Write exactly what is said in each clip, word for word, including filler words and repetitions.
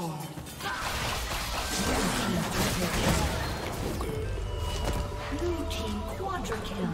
Blue team quadra kill.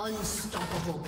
Unstoppable.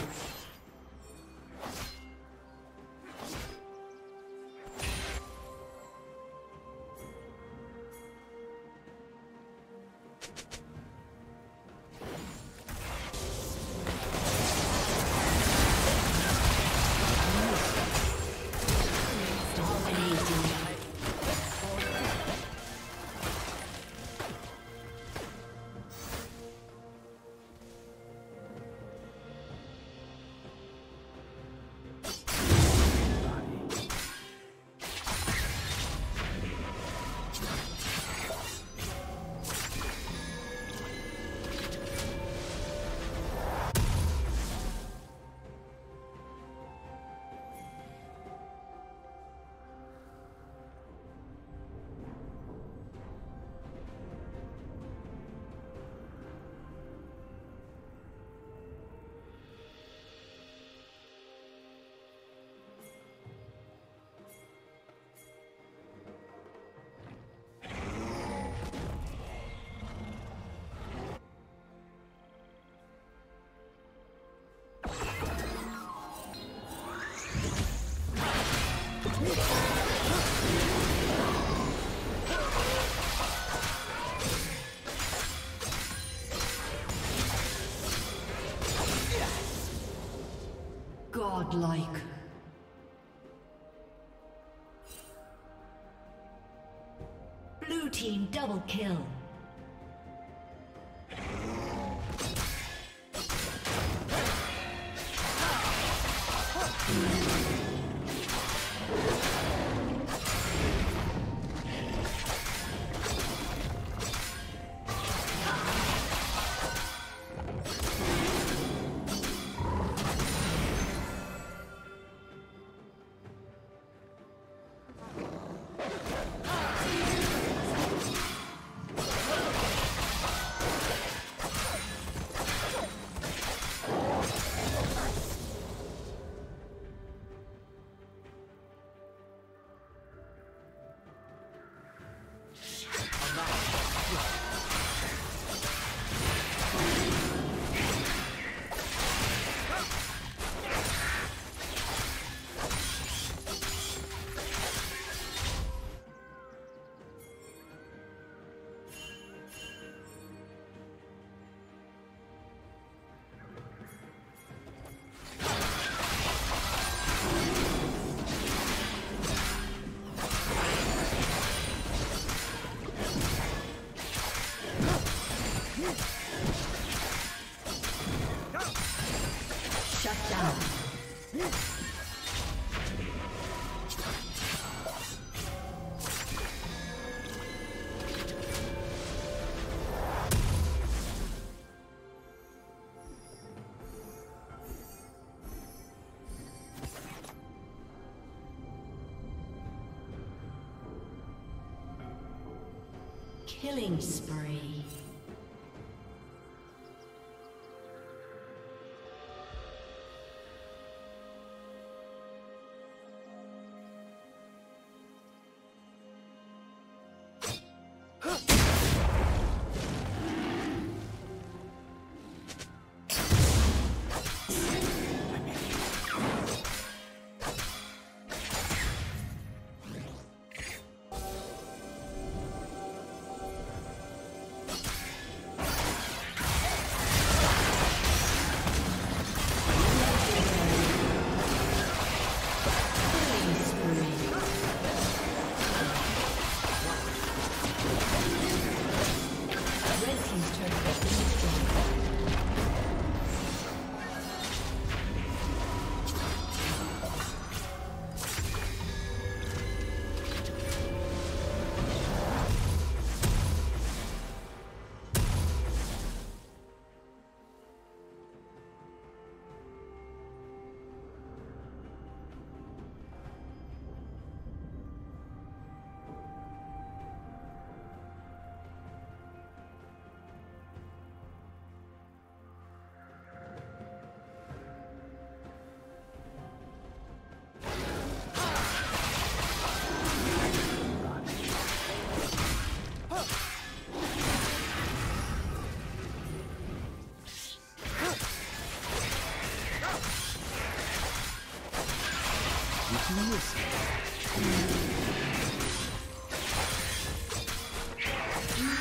Godlike. Blue team double kill. Killing spree.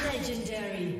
Legendary.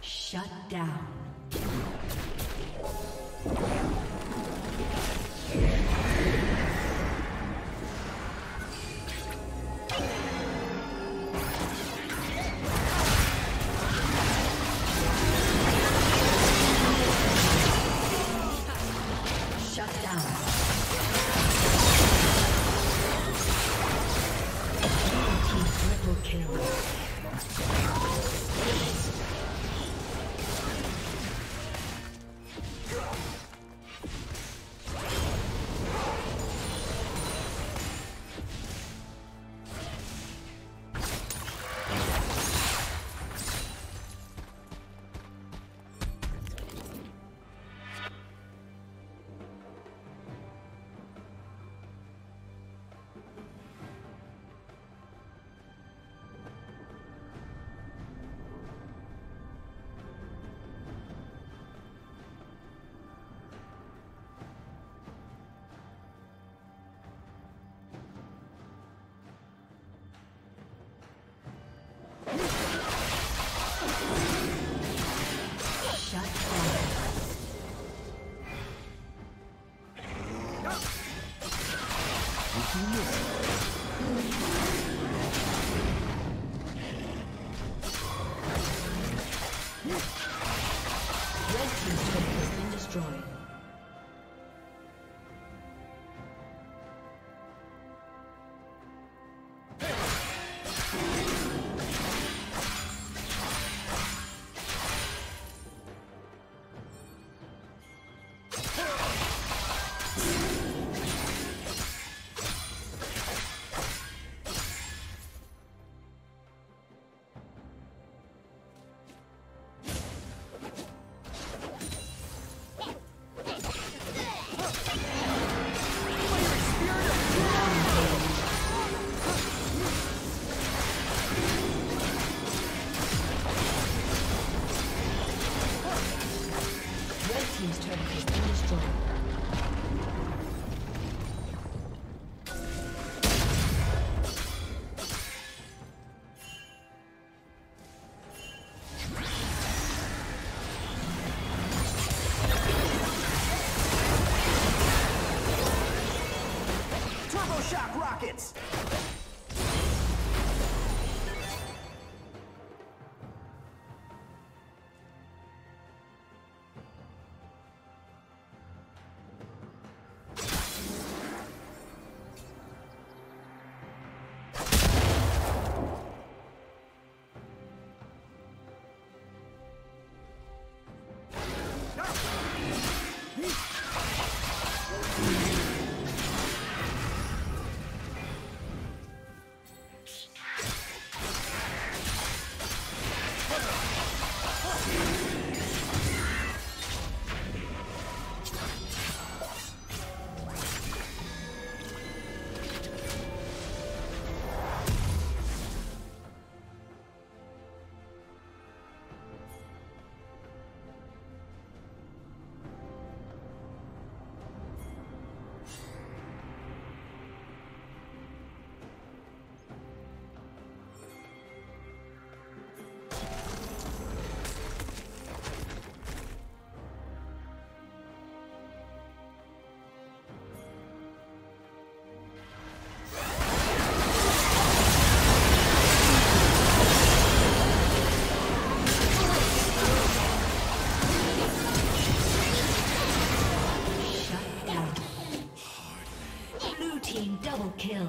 Shut down. Kill. Shut down. Rockets! Kill.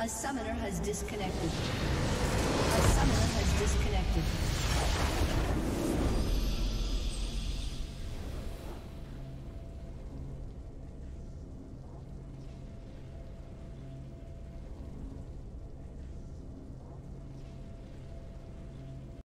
A summoner has disconnected. A summoner has disconnected.